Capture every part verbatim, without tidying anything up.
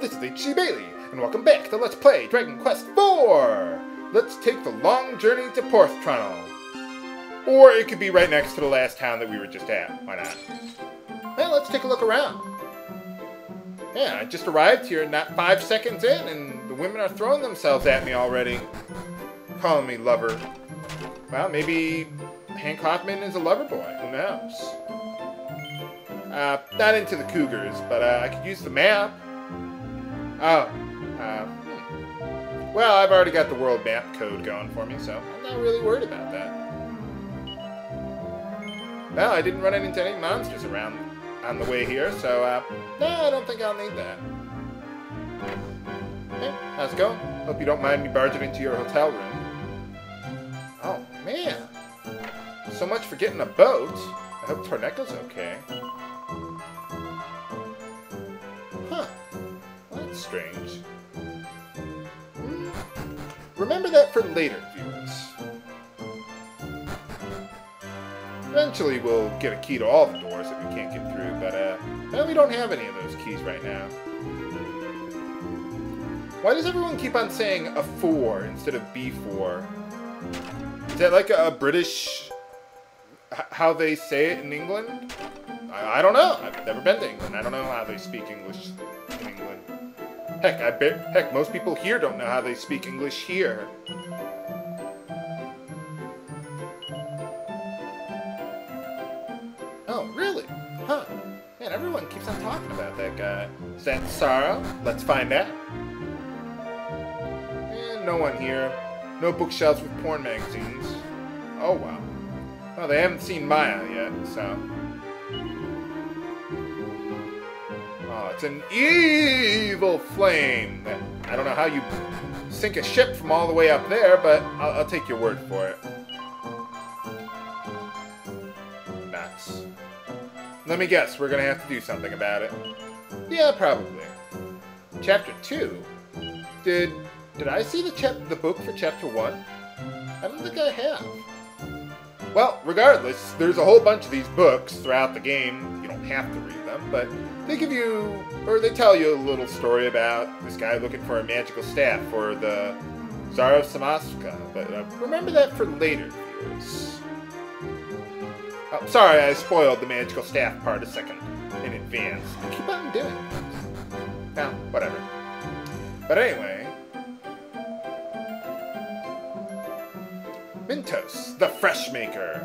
this is H C. Bailey, and welcome back to Let's Play Dragon Quest four! Let's take the long journey to Porthtrunnel. Or it could be right next to the last town that we were just at. Why not? Well, let's take a look around. Yeah, I just arrived here not five seconds in, and the women are throwing themselves at me already. Calling me lover. Well, maybe Hank Hoffman is a lover boy. Who knows? Uh, not into the cougars, but uh, I could use the map. Oh. Uh, hmm. Well, I've already got the world map code going for me, so I'm not really worried about that. Well, I didn't run into any monsters around on the way here, so uh, no, I don't think I'll need that. Hey, how's it going? Hope you don't mind me barging into your hotel room. Oh, man. So much for getting a boat. I hope Torneko's okay. Huh. That's strange. Hmm. Remember that for later, viewers. Eventually we'll get a key to all the doors that we can't get through, but uh, well, we don't have any of those keys right now. Why does everyone keep on saying a four instead of B four? Is that like a, a British... H how they say it in England? I, I don't know. I've never been to England. I don't know how they speak English in England. Heck, I bet. Heck, most people here don't know how they speak English here. Oh, really? Huh. Man, everyone keeps on talking about that guy. Is that Sorrow? Let's find out. And no one here. No bookshelves with porn magazines. Oh, wow. Well, they haven't seen Maya yet, so... Oh, it's an evil flame. I don't know how you sink a ship from all the way up there, but I'll, I'll take your word for it. Nuts. Let me guess, we're gonna have to do something about it. Yeah, probably. Chapter two? Did... Did I see the, chap the book for Chapter one? I don't think I have. Well, regardless, there's a whole bunch of these books throughout the game. You don't have to read them, but they give you, or they tell you a little story about this guy looking for a magical staff for the Tsar of Samoska. But uh, remember that for later, viewers. Oh, sorry, I spoiled the magical staff part a second in advance. I keep on doing it. Now, whatever. But anyway... Mintos, the fresh maker.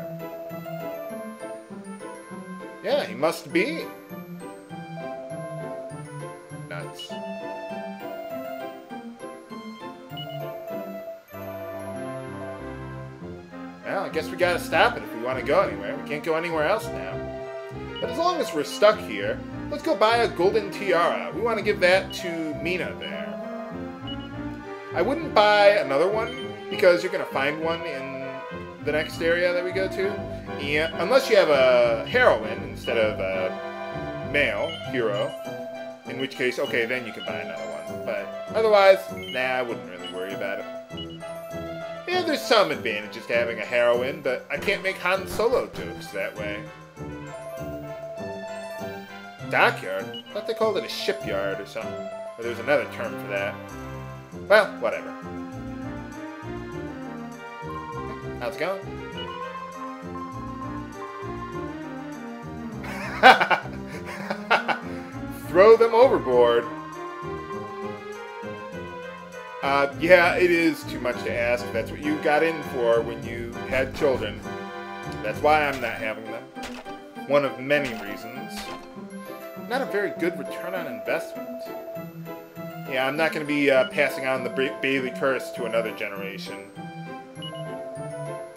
Yeah, he must be. Nuts. Well, I guess we gotta stop it if we want to go anywhere. We can't go anywhere else now. But as long as we're stuck here, let's go buy a golden tiara. We want to give that to Mina there. I wouldn't buy another one, because you're going to find one in the next area that we go to. And unless you have a heroine instead of a male hero, in which case, okay, then you can buy another one. But otherwise, nah, I wouldn't really worry about it. Yeah, there's some advantages to having a heroine, but I can't make Han Solo jokes that way. Dockyard? I thought they called it a shipyard or something. Or there's another term for that. Well, whatever. How's it going? Throw them overboard. Uh, yeah, it is too much to ask. That's what you got in for when you had children. That's why I'm not having them. One of many reasons. Not a very good return on investment. Yeah, I'm not going to be uh, passing on the ba- Bailey curse to another generation.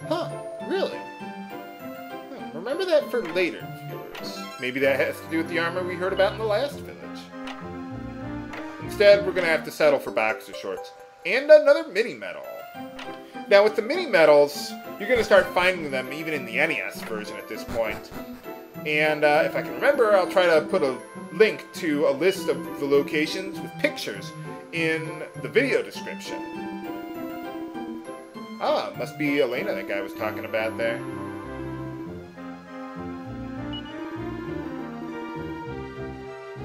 Huh, really? Hmm, remember that for later, viewers. Maybe that has to do with the armor we heard about in the last village. Instead, we're going to have to settle for boxer shorts. And another mini medal. Now, with the mini medals, you're going to start finding them even in the N E S version at this point. And uh, if I can remember, I'll try to put a link to a list of the locations with pictures in the video description. Ah, must be Elena that guy was talking about there.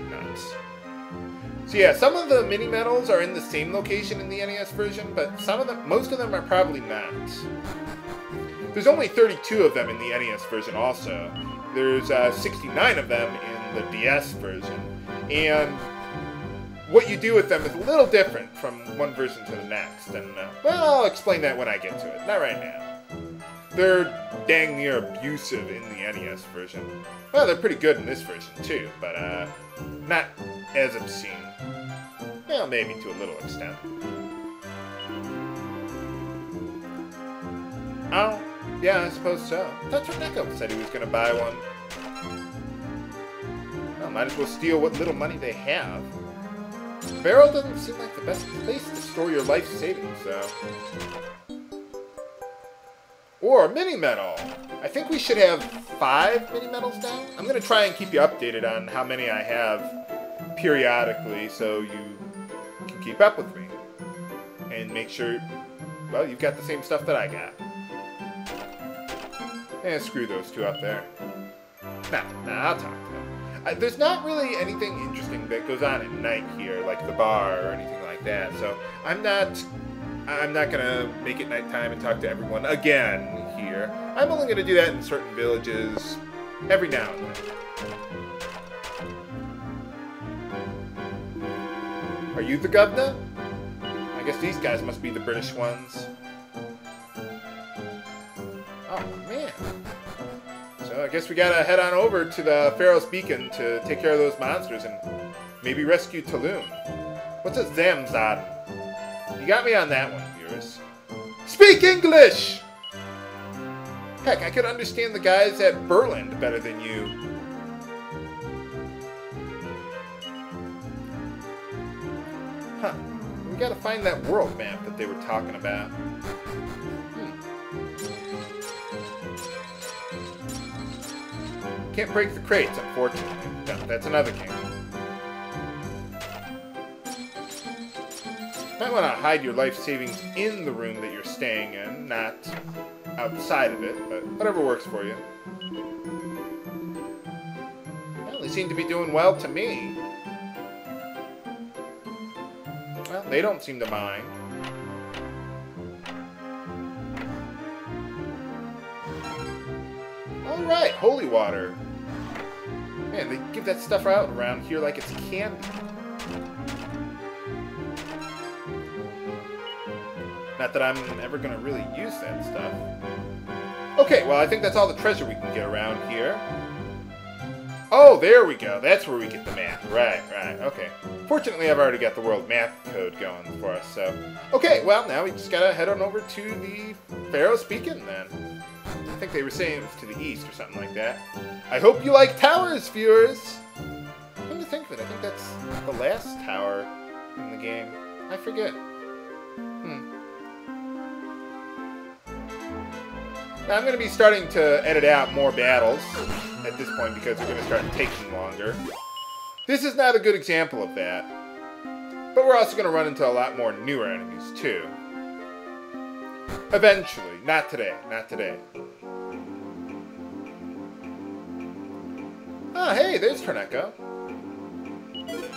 Nuts. So yeah, some of the mini medals are in the same location in the N E S version, but some of them, most of them are probably not. There's only thirty-two of them in the N E S version also. There's uh, sixty-nine of them in the D S version. And what you do with them is a little different from one version to the next. And, uh, well, I'll explain that when I get to it. Not right now. They're dang near abusive in the N E S version. Well, they're pretty good in this version, too, but uh, not as obscene. Well, maybe to a little extent. Oh, yeah, I suppose so. I thought Torneko said he was going to buy one. Well, might as well steal what little money they have. Barrel doesn't seem like the best place to store your life savings, though. Or mini metal. I think we should have five mini metals now. I'm going to try and keep you updated on how many I have periodically so you can keep up with me. And make sure, well, you've got the same stuff that I got. And screw those two up there. Nah, nah, I'll talk to them. I, there's not really anything interesting that goes on at night here, like the bar or anything like that. So I'm not, I'm not gonna make it nighttime and talk to everyone again here. I'm only gonna do that in certain villages every now and then. Are you the governor? I guess these guys must be the British ones. Oh, man. So I guess we gotta head on over to the Pharaoh's Beacon to take care of those monsters and maybe rescue Tulum. What's a Zamzad? You got me on that one, viewers. Speak English! Heck, I could understand the guys at Berland better than you. Huh. We gotta find that world map that they were talking about. Can't break the crates, unfortunately. No, that's another game. Might want to hide your life savings in the room that you're staying in, not outside of it, but whatever works for you. Well, they seem to be doing well to me. Well, they don't seem to mind. Alright, holy water. Man, they give that stuff out around here like it's candy. Not that I'm ever going to really use that stuff. Okay, well, I think that's all the treasure we can get around here. Oh, there we go. That's where we get the map. Right, right, okay. Fortunately, I've already got the world map code going for us, so... Okay, well, now we just gotta head on over to the Pharaoh's Beacon, then. I think they were saying it was to the east or something like that. I hope you like towers, viewers! Come to think of it, I think that's the last tower in the game. I forget. Hmm. Now, I'm going to be starting to edit out more battles at this point because they're going to start taking longer. This is not a good example of that. But we're also going to run into a lot more newer enemies, too. Eventually. Not today. Not today. Ah, hey, there's Torneko.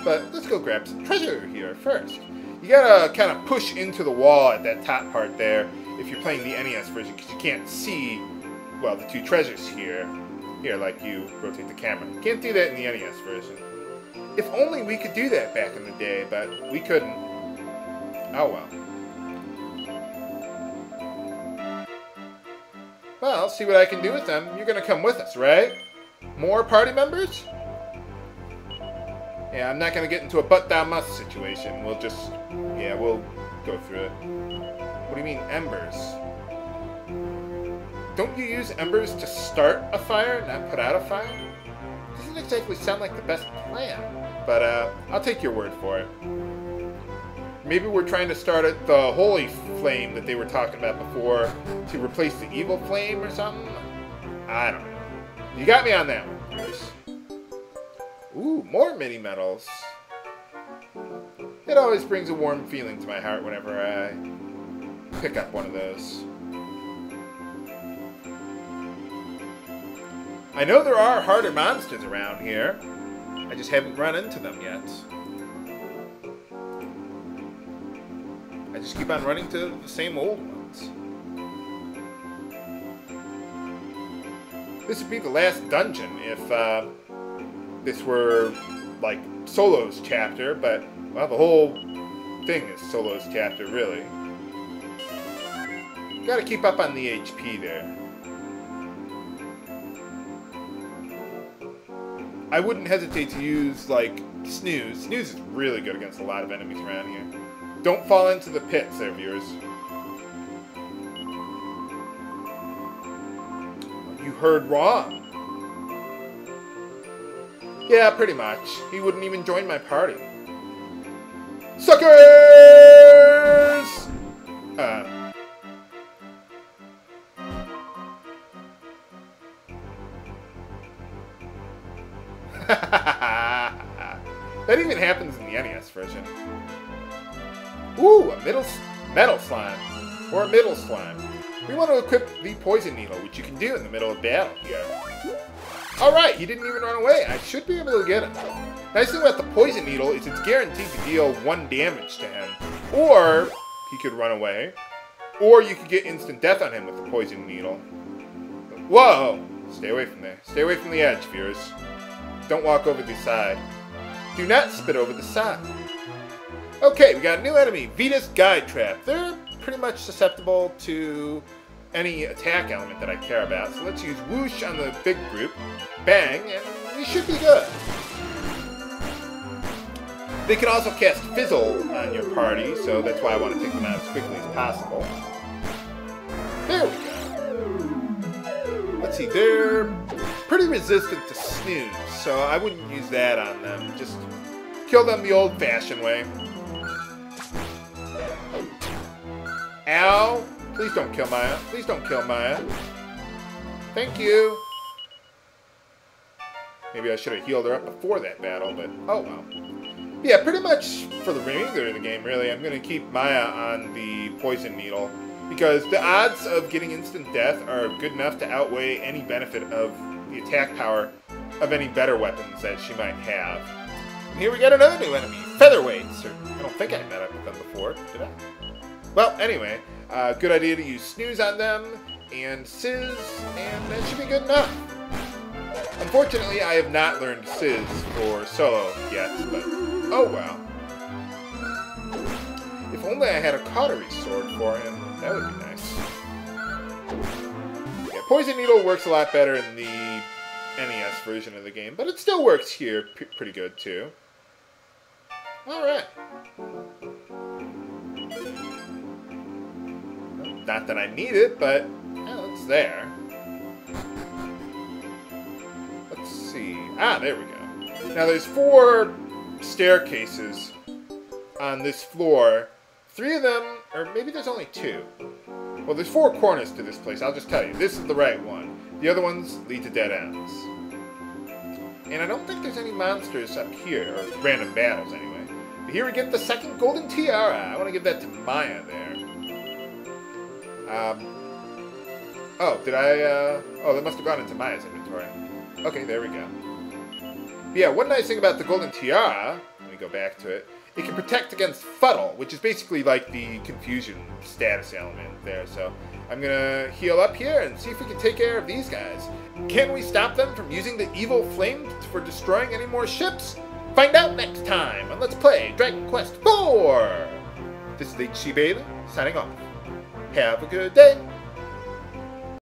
But let's go grab some treasure here first. You gotta kind of push into the wall at that top part there if you're playing the N E S version, because you can't see, well, the two treasures here. Here, like you rotate the camera. You can't do that in the N E S version. If only we could do that back in the day, but we couldn't. Oh, well. Well, I'll see what I can do with them. You're going to come with us, right? More party members? Yeah, I'm not going to get into a butt-down-must situation. We'll just... Yeah, we'll go through it. What do you mean, embers? Don't you use embers to start a fire, not put out a fire? Doesn't exactly sound like the best plan. But, uh, I'll take your word for it. Maybe we're trying to start at the holy flame that they were talking about before to replace the evil flame or something? I don't know. You got me on that one. Ooh, more mini metals. It always brings a warm feeling to my heart whenever I pick up one of those. I know there are harder monsters around here. I just haven't run into them yet. just keep on running to the same old ones. This would be the last dungeon if uh, this were like Solo's chapter, but well, the whole thing is Solo's chapter, really. Gotta keep up on the H P there. I wouldn't hesitate to use, like, Snooze. Snooze is really good against a lot of enemies around here. Don't fall into the pits there, viewers. You heard wrong. Yeah, pretty much. He wouldn't even join my party. Suckers! Uh... That even happens in the N E S version. Ooh, a middle, metal slime. Or a middle slime. We want to equip the Poison Needle, which you can do in the middle of battle. Yeah. Alright, he didn't even run away. I should be able to get him. Nice thing about the Poison Needle is it's guaranteed to deal one damage to him. Or he could run away. Or you could get instant death on him with the Poison Needle. Whoa! Stay away from there. Stay away from the edge, viewers. Don't walk over the side. Do not spit over the side. Okay, we got a new enemy, Venus Guide Trap. They're pretty much susceptible to any attack element that I care about. So let's use Whoosh on the big group. Bang, and we should be good. They can also cast Fizzle on your party, so that's why I want to take them out as quickly as possible. There we go. Let's see, they're pretty resistant to Snooze, so I wouldn't use that on them. Just kill them the old-fashioned way. Ow! Please don't kill Maya. Please don't kill Maya. Thank you. Maybe I should have healed her up before that battle, but oh well. Yeah, pretty much for the remainder of the game, really, I'm going to keep Maya on the Poison Needle, because the odds of getting instant death are good enough to outweigh any benefit of the attack power of any better weapons that she might have. And here we got another new enemy, Featherweights. Or, I don't think I met up with them before, did I? Well, anyway, uh, good idea to use Snooze on them, and Sizz, and that should be good enough. Unfortunately, I have not learned Sizz for Solo yet, but oh well. If only I had a Cautery Sword for him, that would be nice. Yeah, Poison Needle works a lot better in the N E S version of the game, but it still works here p pretty good too. Alright. Not that I need it, but yeah, it's there. Let's see. Ah, there we go. Now there's four staircases on this floor. Three of them, or maybe there's only two. Well, there's four corners to this place, I'll just tell you. This is the right one. The other ones lead to dead ends. And I don't think there's any monsters up here, or random battles anyway. But here we get the second Golden Tiara. I want to give that to Maya there. Um, oh, did I, uh, oh, that must have gone into Maya's inventory. Okay, there we go. But yeah, one nice thing about the Golden Tiara, let me go back to it, it can protect against Fuddle, which is basically like the confusion status element there. So I'm gonna heal up here and see if we can take care of these guys. Can we stop them from using the evil flame for destroying any more ships? Find out next time on Let's Play Dragon Quest four! This is H C Bailey, signing off. Have a good day!